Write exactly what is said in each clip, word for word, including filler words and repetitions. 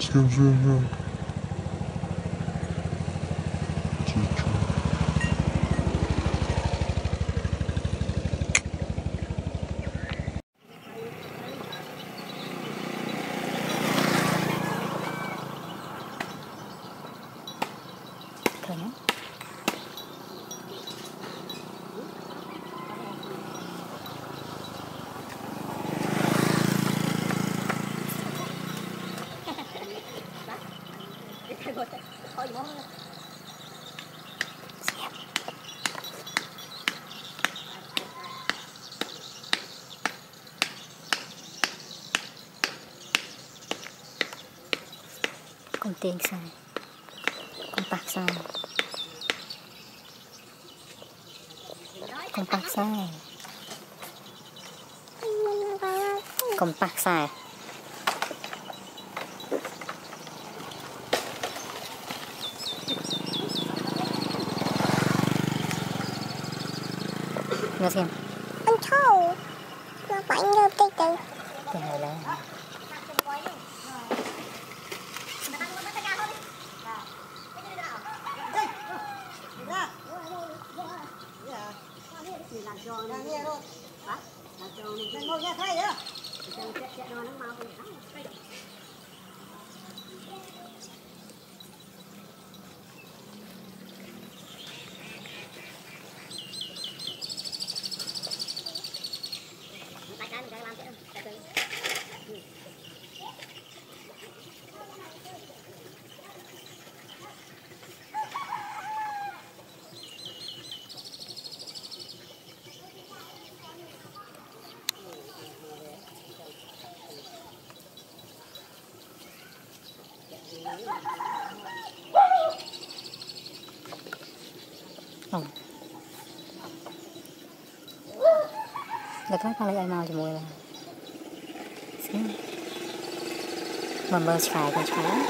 Zoom, zoom, zoom. Con tiếng sai, con bạc sai, con bạc sai, con bạc sai. Nghe xem. Anh thâu, nó phải nhớ tới từ. Từ là. Không. Để các bạn lấy ai màu cho mùi là mầm mơ trái con trái. Hãy subscribe cho kênh Ghiền Mì Gõ để không bỏ lỡ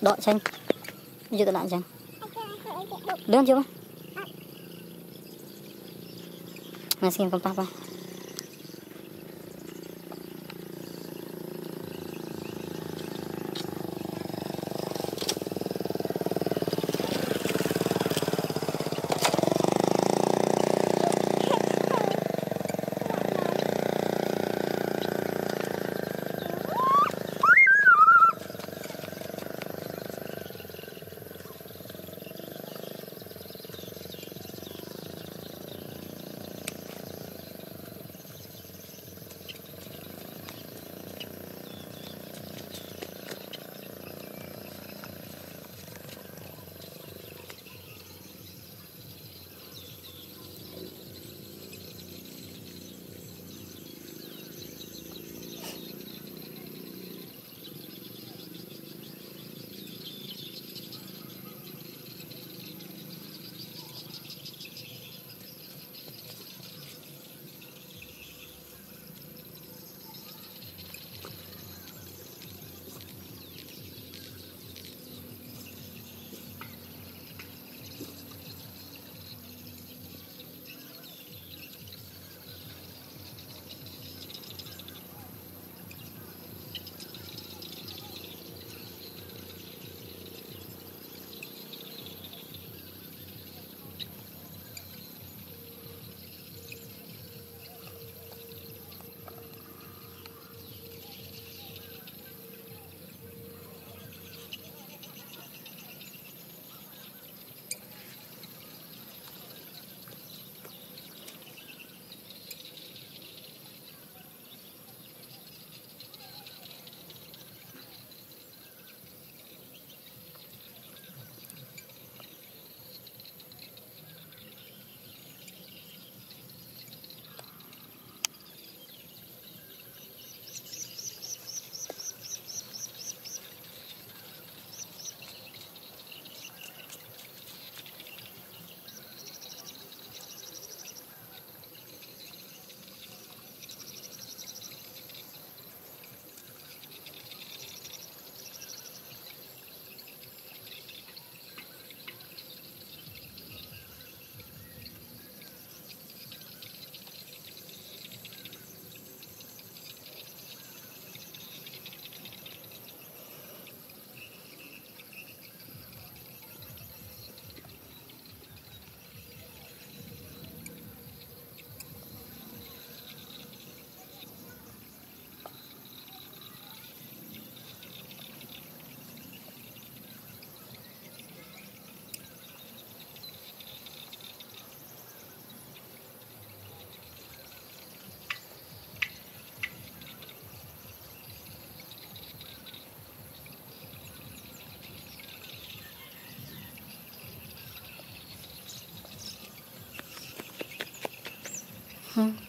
đoạn xanh như cái đoạn xanh đơn chưa mà xem con papa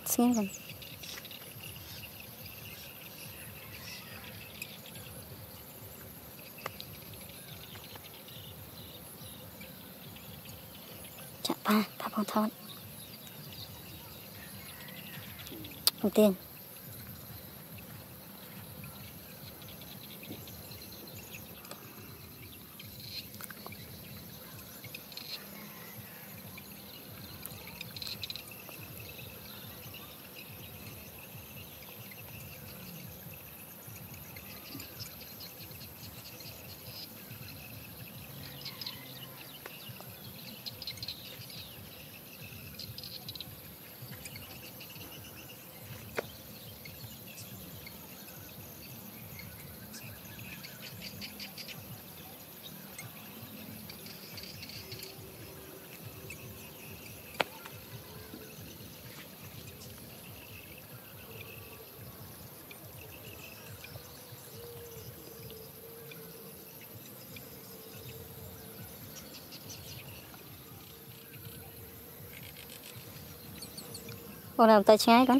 xem rồi. Chạm ba, ba con thon. Đầu tiên. Cô làm tay trái con.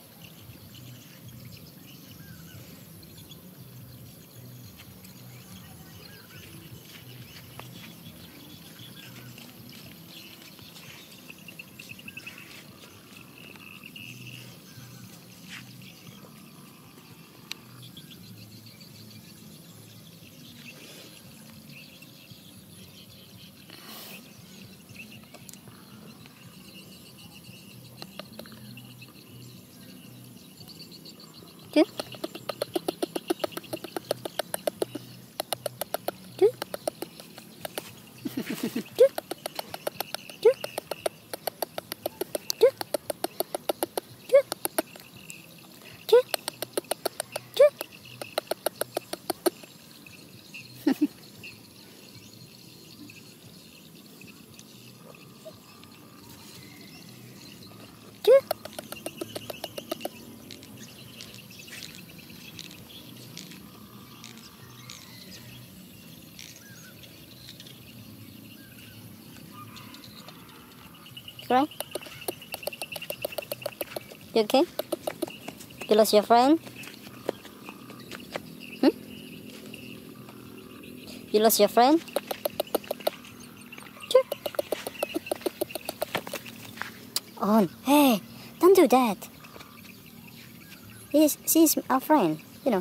chứ chứ chứ chứ chứ chứ chứ chứ right? You okay? You lost your friend? Hmm? You lost your friend? Sure. On. Hey, don't do that. He's, she's our friend, you know.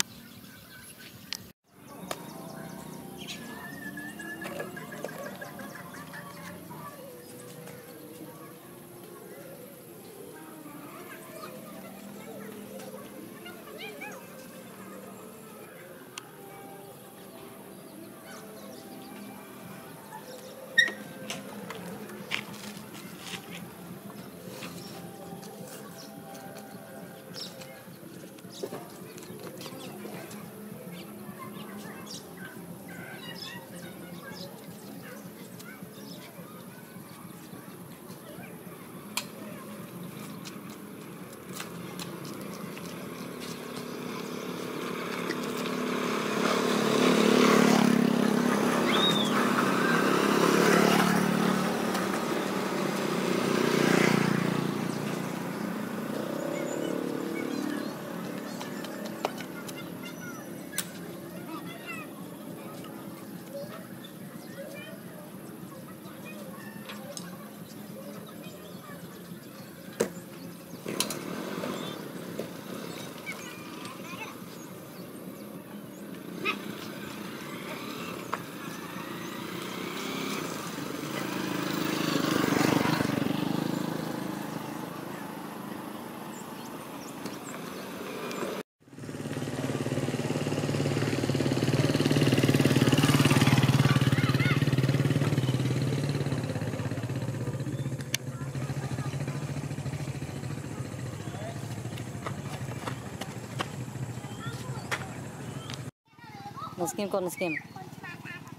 Naskim ko naskim.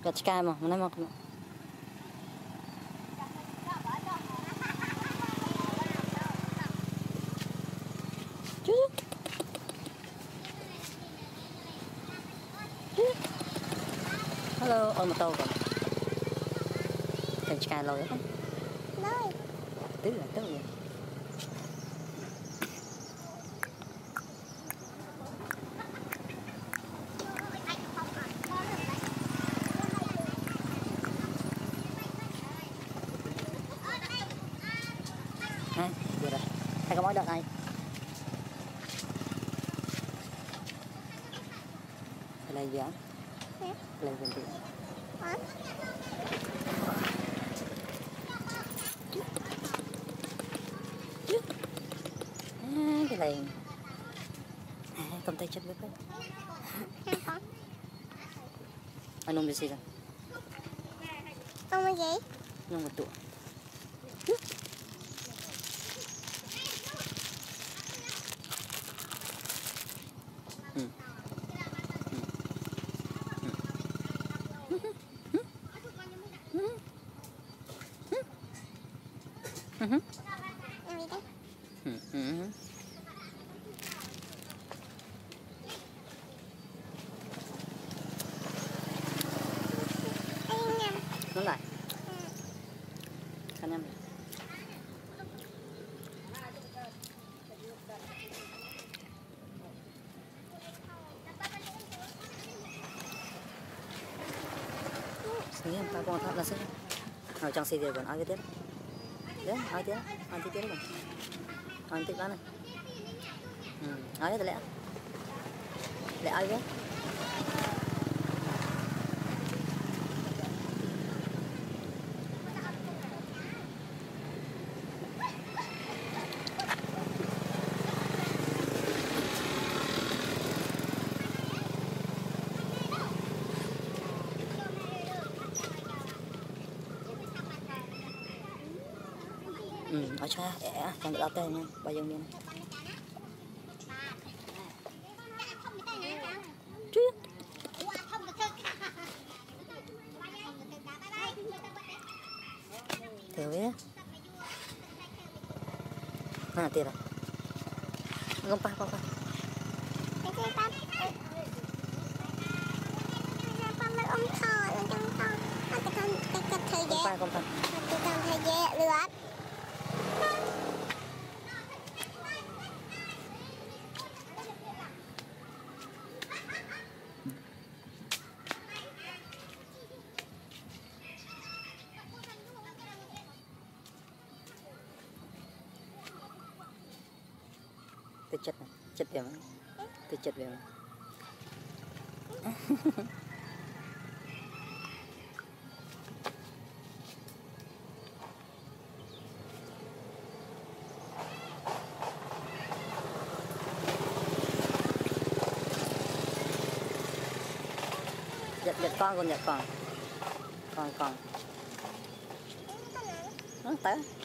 Kachka mo, muna mo. Hello, on tao ko. Kachka lo yan. Nay. Dito, dito. Thầy có mỗi đợt này thầy lấy gì hả? Thầy lấy gì hả? Thầy lấy cầm tay chân với con anh nông cái gì rồi? Nông cái gì? Nông một tụa Mm-hmm. Everything. Mm-hmm. Đúng rồi. Anh em. Xí em ta con thợ ra sức. Ở trong xì đều còn ai cái tiếp. Đấy, ai tiếp, ai tiếp rồi. Ai tiếp bán này. Ừ, ai lẽ. Lẽ ai đấy. Ừ, ở xa, ẻ, con được áo tê nha, bao nhiêu miếng. Chứ. Thử biết. À, tiền rồi. Không pa, pa, pa. Không pa, không pa. Tôi chật này, chật điểm này. Tôi chật điểm này. Giật giật con con giật con. Con con. Nó tới.